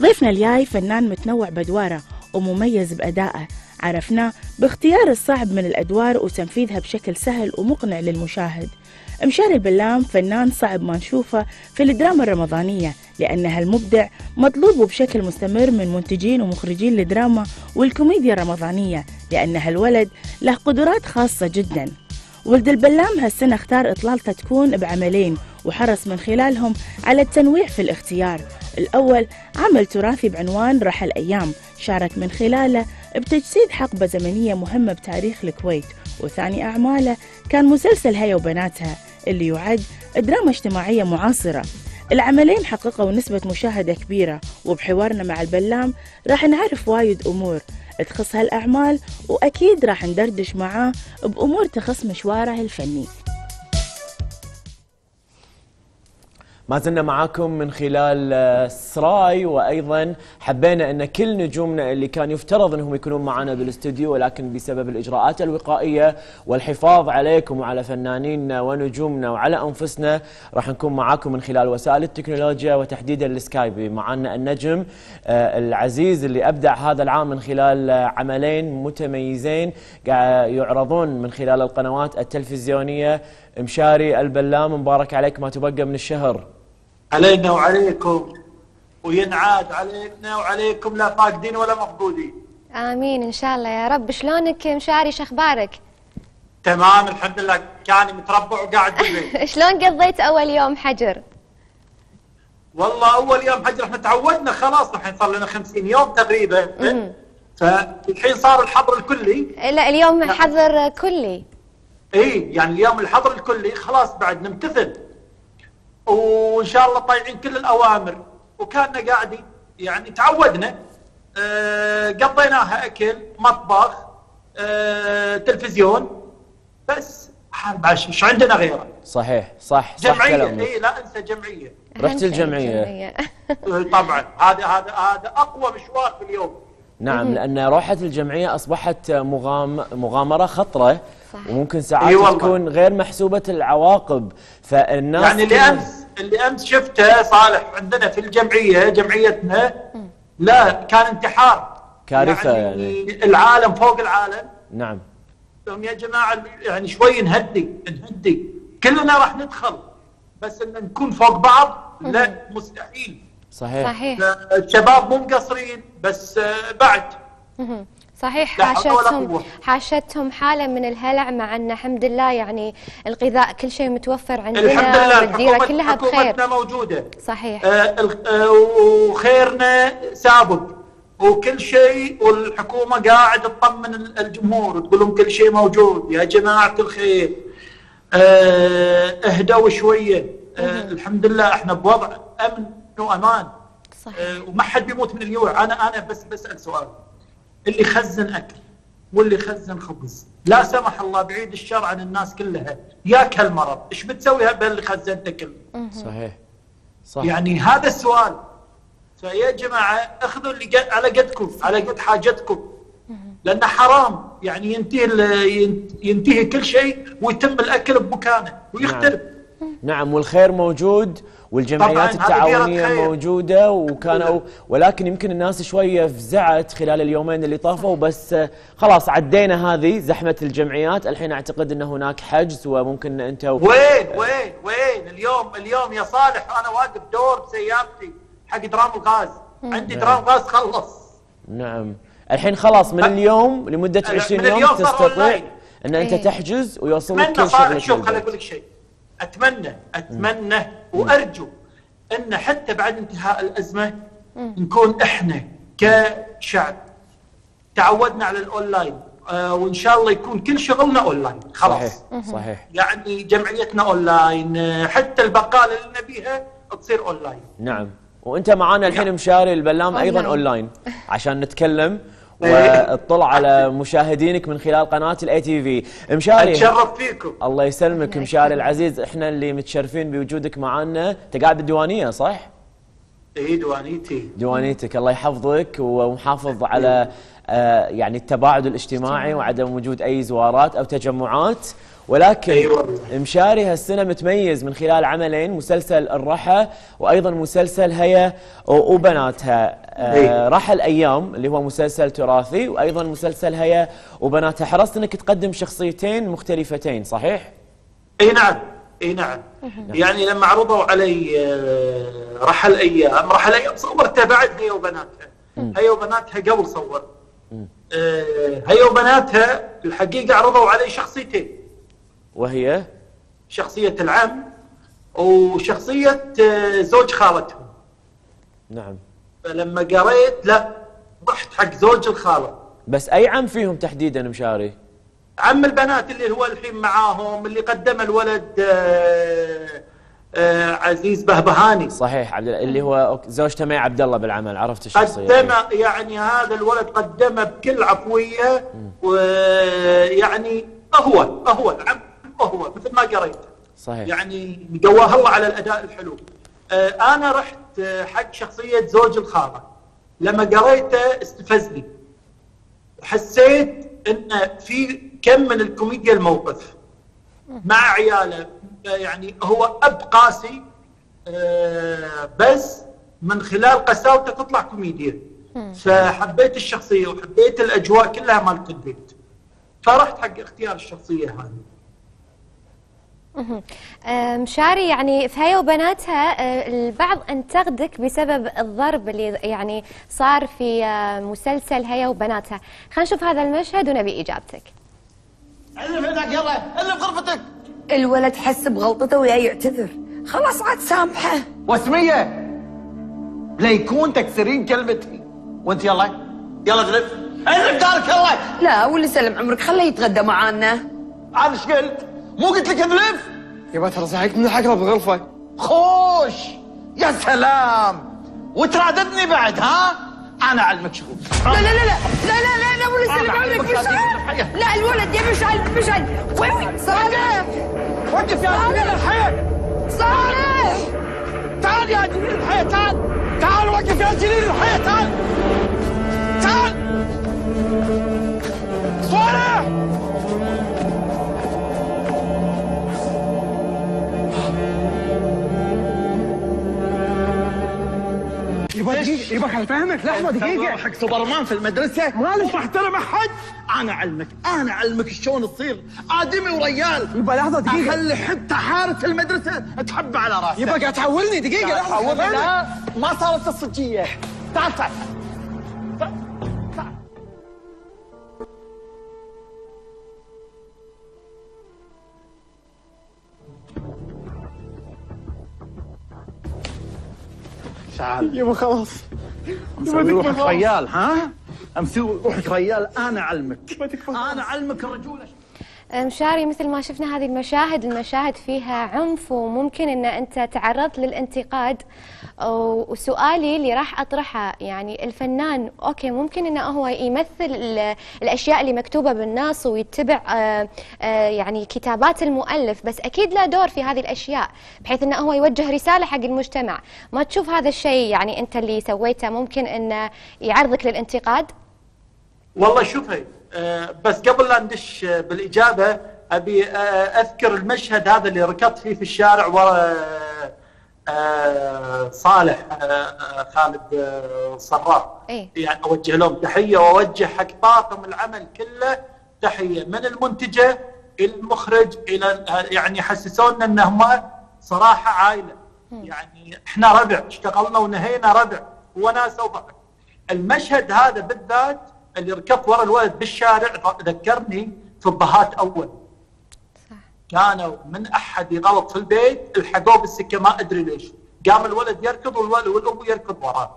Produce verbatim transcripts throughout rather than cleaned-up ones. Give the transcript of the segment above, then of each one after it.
ضيفنا الجاي فنان متنوع بدواره ومميز بأدائه، عرفناه باختيار الصعب من الأدوار وتنفيذها بشكل سهل ومقنع للمشاهد. مشاري البلام فنان صعب ما نشوفه في الدراما الرمضانية، لأنها المبدع مطلوب بشكل مستمر من منتجين ومخرجين الدراما والكوميديا الرمضانية، لأنها الولد له قدرات خاصة جدا. ولد البلام هالسنة اختار إطلالته تكون بعملين، وحرص من خلالهم على التنويع في الاختيار. الأول عمل تراثي بعنوان رحى الايام، شارك من خلاله بتجسيد حقبة زمنية مهمة بتاريخ الكويت. وثاني أعماله كان مسلسل هيا وبناتها اللي يعد دراما اجتماعية معاصرة. العملين حققوا نسبة مشاهدة كبيرة، وبحوارنا مع البلام راح نعرف وايد أمور تخص هالأعمال، وأكيد راح ندردش معاه بأمور تخص مشواره الفني. ما زلنا معاكم من خلال سراي، وايضا حبينا ان كل نجومنا اللي كان يفترض انهم يكونون معنا بالاستوديو، ولكن بسبب الاجراءات الوقائيه والحفاظ عليكم وعلى فنانيننا ونجومنا وعلى انفسنا، راح نكون معاكم من خلال وسائل التكنولوجيا وتحديدا السكايب. معنا النجم العزيز اللي ابدع هذا العام من خلال عملين متميزين قاعد يعرضون من خلال القنوات التلفزيونيه. مشاري البلام، مبارك عليك ما تبقى من الشهر. علينا وعليكم، وينعاد علينا وعليكم، لا فاقدين ولا مفقودين. امين ان شاء الله يا رب. شلونك مشاري، شخبارك؟ تمام الحمد لله، كاني متربع وقاعد بالبيت. شلون قضيت اول يوم حجر؟ والله اول يوم حجر احنا تعودنا خلاص، الحين صار لنا خمسين يوم تقريبا، فالحين صار الحظر الكلي. لا اليوم حظر كلي. اي يعني اليوم الحظر الكلي خلاص، بعد نمتثل وان شاء الله طايعين كل الاوامر، وكاننا قاعدين يعني تعودنا. أه قضيناها اكل، مطبخ، أه تلفزيون، بس ايش عندنا غيره؟ صحيح صح، جمعيه. اي لا انسى جمعيه، رحت الجمعيه. طبعا هذا هذا هذا اقوى مشوار في اليوم. نعم، لان روحه الجمعيه اصبحت مغام مغامره خطره، وممكن ساعات أيوة تكون غير محسوبة العواقب. فالناس يعني اللي امس اللي امس شفته صالح عندنا في الجمعية، جمعيتنا، لا كان انتحار، كارثة يعني، يعني العالم فوق العالم. نعم يا جماعة، يعني شوي نهدي نهدي كلنا راح ندخل، بس ان نكون فوق بعض لا، مستحيل. صحيح صحيح، الشباب مو مقصرين، بس بعد صحيح حاشتهم حاشتهم حاله من الهلع، مع ان الحمد لله يعني الغذاء كل شيء متوفر عندنا، الحمد لله الديره كلها بخير، حكومتنا موجوده. صحيح، آه آه وخيرنا سابق وكل شيء، والحكومه قاعد تطمن الجمهور وتقول لهم كل شيء موجود يا جماعه الخير، آه اهدوا شويه. آه الحمد لله احنا بوضع امن وامان. صحيح، آه وما حد بيموت من الجوع. انا انا بس بسال سؤال، اللي خزن اكل واللي خزن خبز، لا سمح الله بعيد الشر عن الناس كلها ياك هالمرض، ايش بتسوي بهاللي خزنته كله؟ صحيح صح، يعني هذا السؤال. فيا جماعه اخذوا اللي على قدكم، على قد حاجتكم، لان حرام يعني ينتهي ينتهي كل شيء ويتم الاكل بمكانه ويختلف. نعم. نعم، والخير موجود، والجمعيات التعاونية موجودة، وكانوا ولكن يمكن الناس شوية فزعت خلال اليومين اللي طافوا، بس خلاص عدينا هذه زحمة الجمعيات. الحين أعتقد أن هناك حجز، وممكن أنت و... وين وين وين اليوم اليوم يا صالح أنا واقف دور بسيارتي حق درام الغاز، عندي درام غاز خلص. نعم الحين خلاص من اليوم لمدة عشرين يوم تستطيع أن أنت تحجز ويوصلك كل شغلك. شوف خليني أقول لك شيء، اتمنى اتمنى مم. وارجو ان حتى بعد انتهاء الازمه مم. نكون احنا كشعب تعودنا على الاونلاين، آه وان شاء الله يكون كل شغلنا اونلاين خلاص. صحيح صحيح، يعني جمعيتنا اونلاين، حتى البقاله اللي نبيها تصير اونلاين. نعم، وانت معانا الحين مشاري البلام ايضا اونلاين عشان نتكلم واطلع على مشاهدينك من خلال قناه الاي تي في. مشاري اتشرف فيكم. الله يسلمك مشاري العزيز، احنا اللي متشرفين بوجودك معنا. انت قاعد بالديوانيه صح؟ اي دوانيتي. دوانيتك الله يحفظك، ومحافظ على آه يعني التباعد الاجتماعي وعدم وجود اي زوارات او تجمعات، ولكن أيوة. مشاري هالسنة متميز من خلال عملين، مسلسل الرحى وأيضا مسلسل هيا وبناتها. أيوة. رحى الأيام اللي هو مسلسل تراثي، وأيضا مسلسل هيا وبناتها. حرصت أنك تقدم شخصيتين مختلفتين، صحيح؟ أي نعم أي نعم. يعني لما عرضوا علي رحى الأيام، رحى الأيام صورته بعد هيا وبناتها. هيا وبناتها قبل صور. هيا وبناتها الحقيقة عرضوا علي شخصيتين، وهي شخصية العم وشخصية زوج خالتهم. نعم. فلما قريت لا، رحت حق زوج الخالة. بس أي عم فيهم تحديدا مشاري؟ عم البنات اللي هو الحين معاهم، اللي قدم الولد آآ آآ عزيز بهبهاني. صحيح، اللي هو زوجته مي عبد الله بالعمل، عرفت الشخصية. قدم يعني هذا الولد قدمه بكل عفوية، ويعني هو هو العم هو مثل ما قريت. صحيح. يعني قواه الله على الاداء الحلو. آه انا رحت آه حق شخصيه زوج الخاله، لما قريته استفزني. حسيت ان في كم من الكوميديا الموقف مع عياله. آه يعني هو اب قاسي، آه بس من خلال قساوته تطلع كوميديا. فحبيت الشخصيه وحبيت الاجواء كلها مالت البيت، فرحت حق اختيار الشخصيه هذه. مشاري، يعني في هيا وبناتها البعض انتقدك بسبب الضرب اللي يعني صار في مسلسل هيا وبناتها. خلينا نشوف هذا المشهد ونبي اجابتك. علم هناك، يلا اللي بغرفتك. الولد حس بغلطته ويا يعتذر، خلاص عاد سامحه. وسميه ليكون تكسرين كلمتي، وانت يلا يلا اغرف اغرف دارك يلا. لا واللي سلم عمرك، خليه يتغدى معانا. عاد ايش قلت؟ مو قلت لك اغلف؟ يبا ترى زعقت من الحقره بالغرفه. خوش، يا سلام، وتراددني بعد ها؟ انا علمك شغل. لا لا لا لا لا لا لا ولا سلم عمرك مشعل. لا الولد يا مشعل مشعل. وين صالح؟ وقف يا عدنان الحي. صالح تعال يا جليل الحي، تعال تعال وقف يا جليل الحي، تعال تعال صالح. يبا دقيقة، يبا خل افهمك لحظة دقيقة. حق سوبرمان في المدرسة مالك راح ترى احد. أنا علمك، أنا علمك شلون تصير آدمي وريال. يبا لحظة دقيقة، أخلي حتى حارس المدرسة تحب على راسك. يبا قاعد تحولني دقيقة لحظة. تحولني؟ لا ما صارت الصجية. تعال تعال تعال. يبا خلاص مسوي روحك ريال. ها مسوي روحك ريال، انا علمك انا علمك الرجوله. مشاري، مثل ما شفنا هذه المشاهد، المشاهد فيها عنف وممكن ان انت تعرضت للانتقاد. وسؤالي اللي راح اطرحه، يعني الفنان اوكي ممكن انه هو يمثل الاشياء اللي مكتوبه بالنص ويتبع آآ آآ يعني كتابات المؤلف، بس اكيد له دور في هذه الاشياء بحيث انه هو يوجه رساله حق المجتمع. ما تشوف هذا الشيء يعني انت اللي سويته ممكن انه يعرضك للانتقاد؟ والله شوفي، بس قبل لا ندش بالاجابه ابي اذكر المشهد هذا اللي ركضت فيه في الشارع ورا صالح خالد صراف. إيه؟ يعني اوجه لهم تحيه، واوجه حق طاقم العمل كله تحيه، من المنتجه الى المخرج الى يعني حسسونا ان هم صراحه عائله. يعني احنا ربع، اشتغلنا ونهينا ربع وناسه وبعض. المشهد هذا بالذات اللي ركبت ورا الولد بالشارع ذكرني في الضهات اول. صح. كانوا من احد يغلط في البيت الحقوه بالسكه، ما ادري ليش قام الولد يركض والام يركض وراه.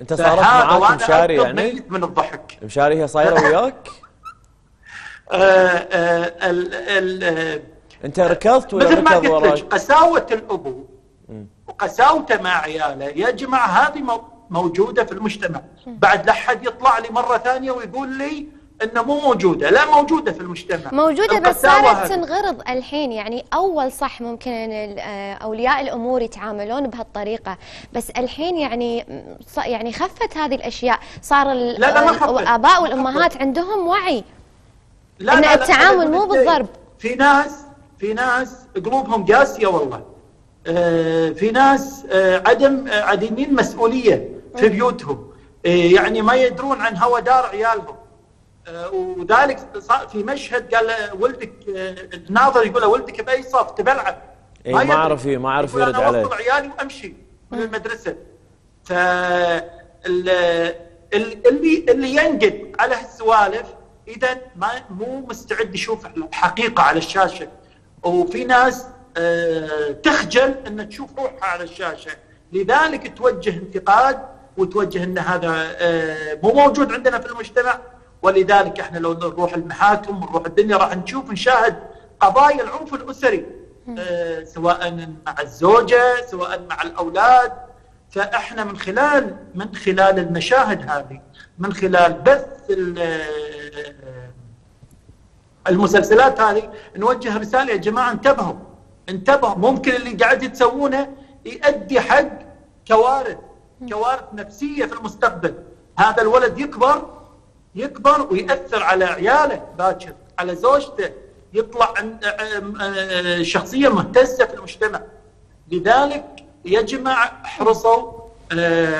انت صارت معاك مشاري يعني؟ من الضحك مشاري هي صايره وياك؟ انت ركضت ولا ركض وراك؟ مثل ما قساوه الابو وقساوته مع عياله يا جماعه هذه موجودة في المجتمع. بعد لا أحد يطلع لي مرة ثانية ويقول لي إنه مو موجودة، لا موجودة في المجتمع، موجودة بس صارت تنغرض الحين. يعني أول صح ممكن أولياء الأمور يتعاملون بهالطريقة، بس الحين يعني يعني خفت هذه الأشياء، صار الآباء والأمهات عندهم وعي لا إن لا التعامل لا لا مو بالضرب. في ناس في ناس قلوبهم قاسيه والله، في ناس عدم عديمين مسؤوليه في بيوتهم، يعني ما يدرون عن هوى دار عيالهم. وذلك في مشهد قال ولدك، الناظر يقول له ولدك باي صف تبلعب؟ ما اعرف ما اعرف يرد عليه. انا اوصل عيالي وامشي من المدرسه. ف اللي اللي ينقد على هالسوالف اذا ما مو مستعد يشوف الحقيقه على الشاشه. وفي ناس تخجل ان تشوف روحها على الشاشه، لذلك توجه انتقاد وتوجه ان هذا مو موجود عندنا في المجتمع. ولذلك احنا لو نروح المحاكم ونروح الدنيا راح نشوف نشاهد قضايا العنف الاسري، أه سواء مع الزوجه سواء مع الاولاد. فاحنا من خلال من خلال المشاهد هذه، من خلال بث المسلسلات هذه، نوجه رساله يا جماعه انتبهوا انتبهوا، ممكن اللي قاعد تسوونه يؤدي حق كوارث كوارث نفسيه في المستقبل. هذا الولد يكبر يكبر ويأثر على عياله باكر، على زوجته، يطلع شخصية مهتزة في المجتمع. لذلك يا جماعة احرصوا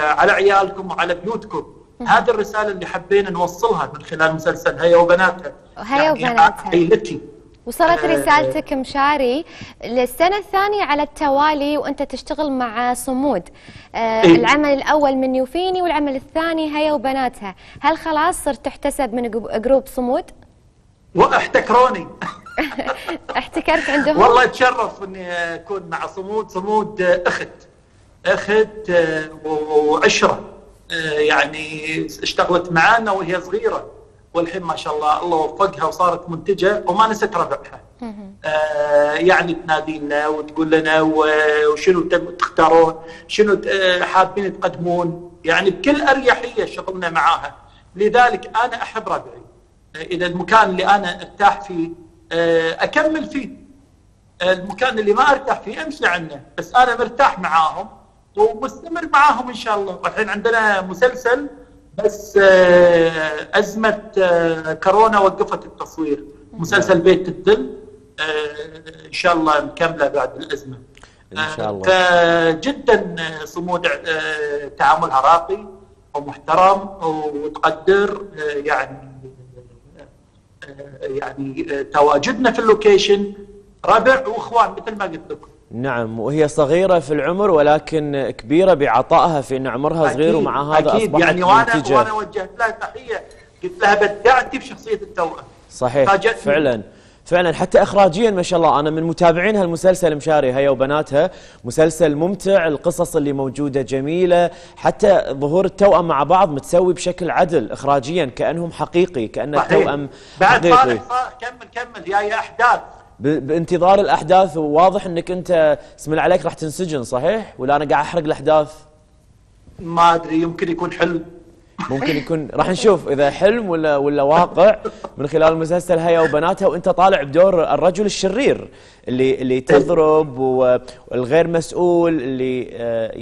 على عيالكم وعلى بيوتكم. هذه الرسالة اللي حبينا نوصلها من خلال مسلسل هيا وبناتها. هيا وبناتها يعني وصلت رسالتك مشاري للسنة الثانية على التوالي وأنت تشتغل مع صمود. آه إيه؟ العمل الأول من يوفيني والعمل الثاني هيا وبناتها. هل خلاص صرت تحتسب من جروب صمود؟ واحتكروني احتكرت عندهم؟ والله اتشرف اني اكون مع صمود. صمود اخت اخت وعشره، يعني اشتغلت معانا وهي صغيره والحين ما شاء الله الله وفقها وصارت منتجه وما نسيت ربعها. آه يعني تنادينا وتقول لنا وشنو تختارون، شنو حابين تقدمون، يعني بكل اريحيه شغلنا معاها. لذلك انا احب ربعي، اذا المكان اللي انا ارتاح فيه آه اكمل فيه، المكان اللي ما ارتاح فيه امشي عنه، بس انا مرتاح معاهم ومستمر معاهم ان شاء الله. والحين عندنا مسلسل بس أزمة كورونا وقفت التصوير، مسلسل بيت الدل إن شاء الله مكملة بعد الأزمة إن شاء الله. فجدا صمود تعاملها راقي ومحترم وتقدر يعني يعني تواجدنا في اللوكيشن ربع وإخوان مثل ما قلت لكم. نعم، وهي صغيرة في العمر ولكن كبيرة بعطائها في أن عمرها صغير ومع هذا أكيد. أصبحت يعني منتجة. وأنا وجهت لها تحية قلت لها بدعتي بشخصية التوأم. صحيح فعلا فعلا، حتى إخراجيا ما شاء الله. أنا من متابعين هالمسلسل مشاري هيا وبناتها، مسلسل ممتع، القصص اللي موجودة جميلة، حتى ظهور التوأم مع بعض متسوي بشكل عدل إخراجيا كأنهم حقيقي، كأن التوأم بعد حقيقي. صالح صالح كمل كمل يا يا أحداث، بانتظار الاحداث. وواضح انك انت اسم الله عليك راح تنسجن صحيح؟ ولا انا قاعد احرق الاحداث؟ ما ادري، يمكن يكون حلم، ممكن يكون، راح نشوف اذا حلم ولا ولا واقع من خلال مسلسل هيا وبناتها. وانت طالع بدور الرجل الشرير اللي اللي تضرب والغير مسؤول، اللي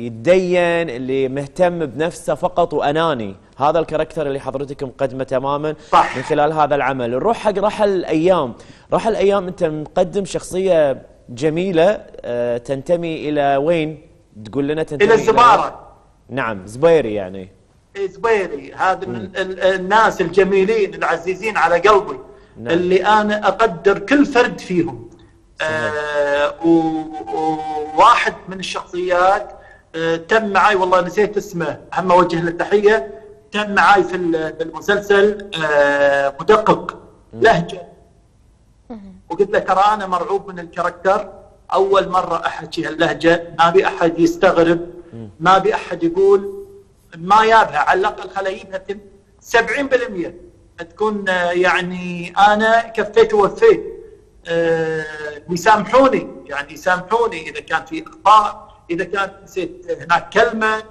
يتدين، اللي مهتم بنفسه فقط واناني. هذا الكاركتر اللي حضرتك مقدمه تماما صح. من خلال هذا العمل نروح حق رحى الايام. رحى الايام انت مقدم شخصيه جميله، تنتمي الى وين؟ تقول لنا تنتمي الى زبارة. نعم زبيري، يعني زبيري هذا من الناس الجميلين العزيزين على قلبي. نعم. اللي انا اقدر كل فرد فيهم. آه وواحد من الشخصيات آه تم معي، والله نسيت اسمه، هم اوجه له تحيه، تم معي في المسلسل آه مدقق لهجه، وقلت له ترى انا مرعوب من الكاركتر، اول مره احكي هاللهجه، ما ابي احد يستغرب، ما ابي احد يقول ما يابها، على الاقل خليبها سبعين بالمئة تكون يعني انا كفيت ووفيت. أه ويسامحوني، يعني يسامحوني اذا كان في اخطاء، اذا كان نسيت هناك كلمه،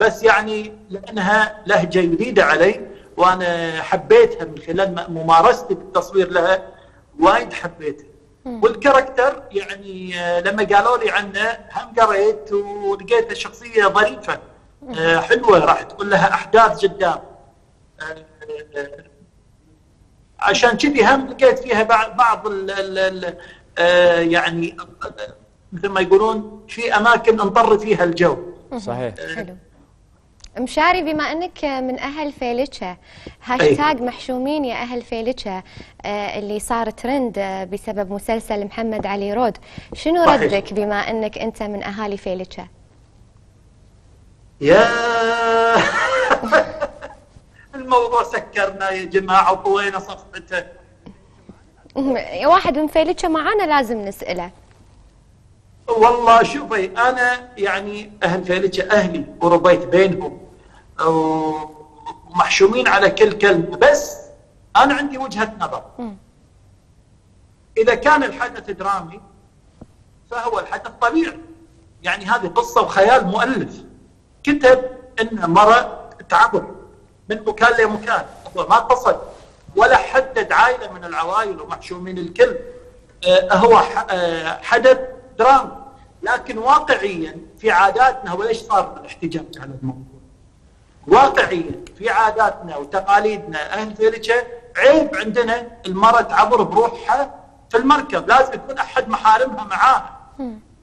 بس يعني لانها لهجه جديده علي وانا حبيتها من خلال ممارستي بالتصوير لها، وايد حبيتها. والكاركتر يعني لما قالوا لي عنه هم قريت ولقيتها شخصيه ظريفه حلوه، راح تكون لها احداث قدام. عشان كذي هم لقيت فيها بعض ال ال ال يعني مثل ما يقولون في اماكن انطر فيها الجو. صحيح. حلو. مشاري، بما انك من اهل فيلتشا، هاشتاج محشومين يا اهل فيلتشا اللي صار ترند بسبب مسلسل محمد علي رود، شنو ردك بما انك انت من اهالي فيلتشا؟ يا الموضوع سكرنا يا جماعه وطوينا صفحته. واحد من فيلتشا معانا لازم نساله. والله شوفي، انا يعني اهل فيلتشا اهلي وربيت بينهم ومحشومين على كل كلمه، بس انا عندي وجهه نظر. اذا كان الحدث درامي فهو الحدث طبيعي، يعني هذه قصه وخيال مؤلف كتب ان مره تعبر من مكان لمكان، ما قصد ولا حدد عائله من العوائل ومحشومين الكل. آه هو حدث درامي، لكن واقعيا في عاداتنا، وليش صار الاحتجاج على الموضوع؟ واقعيا في عاداتنا وتقاليدنا اهل فيلتشا عيب عندنا المرأة تعبر بروحها في المركب، لازم يكون احد محارمها معاها.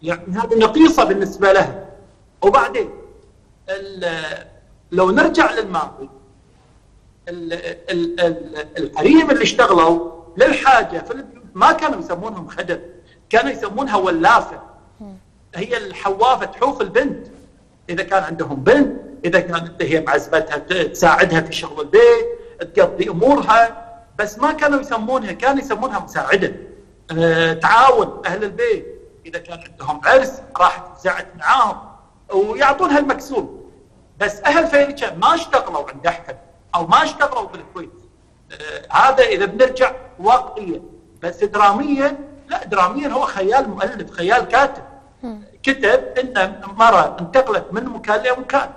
يعني هذه نقيصه بالنسبه لها. وبعدين لو نرجع للماضي، الحريم اللي اشتغلوا للحاجه ما كانوا يسمونهم خدم، كانوا يسمونها ولافه. هي الحوافه تحوف البنت، اذا كان عندهم بنت، اذا كانت هي معزبتها تساعدها في شغل البيت، تقضي امورها، بس ما كانوا يسمونها، كانوا يسمونها مساعده. أه تعاون اهل البيت، اذا كان عندهم عرس راحت زعت معاهم ويعطونها المكسوب. بس اهل فيلتشا ما اشتغلوا عند احد او ما اشتغلوا بالكويت. أه هذا اذا بنرجع واقعيا، بس دراميا لا، دراميا هو خيال مؤلف، خيال كاتب كتب ان مرة انتقلت من مكان لمكان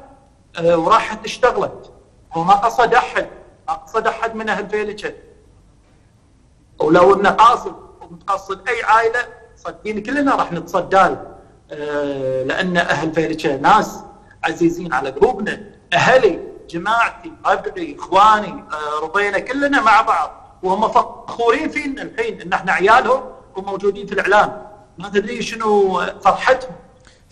أه وراحت اشتغلت، وما قصد احد، ما قصد احد من اهل فيلتشا. ولو انه قاصد ومتقصد اي عائله صدقيني كلنا راح نتصدى له، أه لان اهل فيلتشا ناس عزيزين على قلوبنا، اهلي، جماعتي، ربعي، اخواني، أه ربينا كلنا مع بعض، وهم فخورين فينا الحين ان احنا عيالهم وموجودين في الاعلام. ما تدري شنو فرحتهم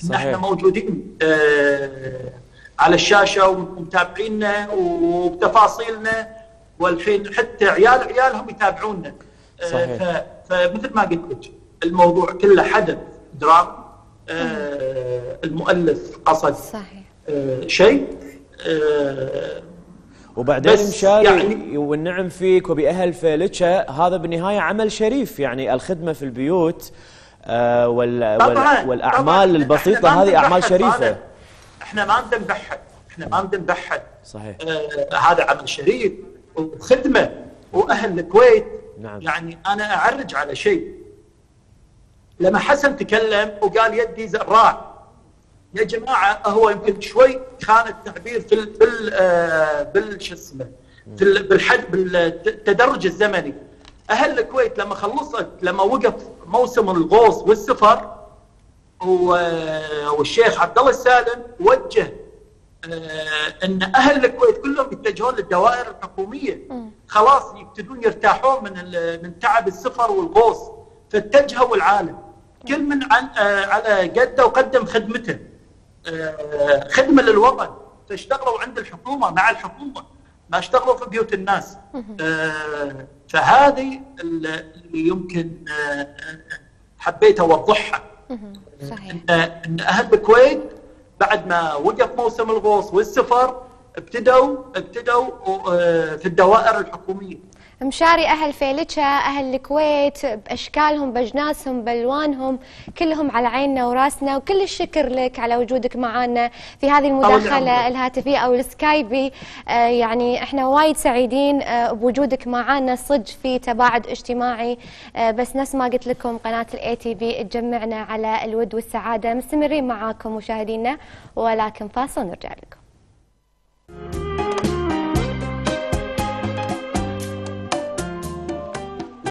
ان احنا موجودين آه على الشاشه ومتابعيننا وبتفاصيلنا، والحين حتى عيال عيالهم يتابعونا. آه فمثل ما قلت لك، الموضوع كله حدث درام، آه المؤلف قصد آه شيء. آه وبعدين مشاري، يعني والنعم فيك وبأهل فيلتشا، هذا بالنهاية عمل شريف، يعني الخدمة في البيوت آه وال طبعاً والأعمال طبعاً البسيطة هذه أعمال شريفة. احنا ما ندبحها، احنا ما ندبحها. صحيح. آه هذا عمل شريف وخدمة وأهل الكويت. نعم. يعني أنا أعرج على شيء، لما حسن تكلم وقال يدي زراع، يا جماعه هو يمكن شوي كان التعبير في ال بال آه بال شو اسمه في بالحد بالتدرج الزمني. اهل الكويت لما خلصت، لما وقف موسم الغوص والسفر، والشيخ عبد الله السالم وجه آه ان اهل الكويت كلهم يتجهون للدوائر الحكوميه، خلاص يبتدون يرتاحون من من تعب السفر والغوص، فاتجهوا العالم كل من عن آه على قده وقدم خدمته، خدمه للوطن، فاشتغلوا عند الحكومه مع الحكومه، ما اشتغلوا في بيوت الناس. فهذه اللي يمكن حبيت اوضحها، ان اهل الكويت بعد ما وقف موسم الغوص والسفر ابتدوا ابتدوا في الدوائر الحكوميه. مشاري، اهل فيلتشا، اهل الكويت باشكالهم باجناسهم بالوانهم كلهم على عيننا وراسنا، وكل الشكر لك على وجودك معنا في هذه المداخله الهاتفيه او السكايبي. آه يعني احنا وايد سعيدين آه بوجودك معنا، صدق في تباعد اجتماعي، آه بس نفس ما قلت لكم قناه الاي تي في تجمعنا على الود والسعاده. مستمرين معاكم مشاهدينا، ولكن فاصل نرجع لكم.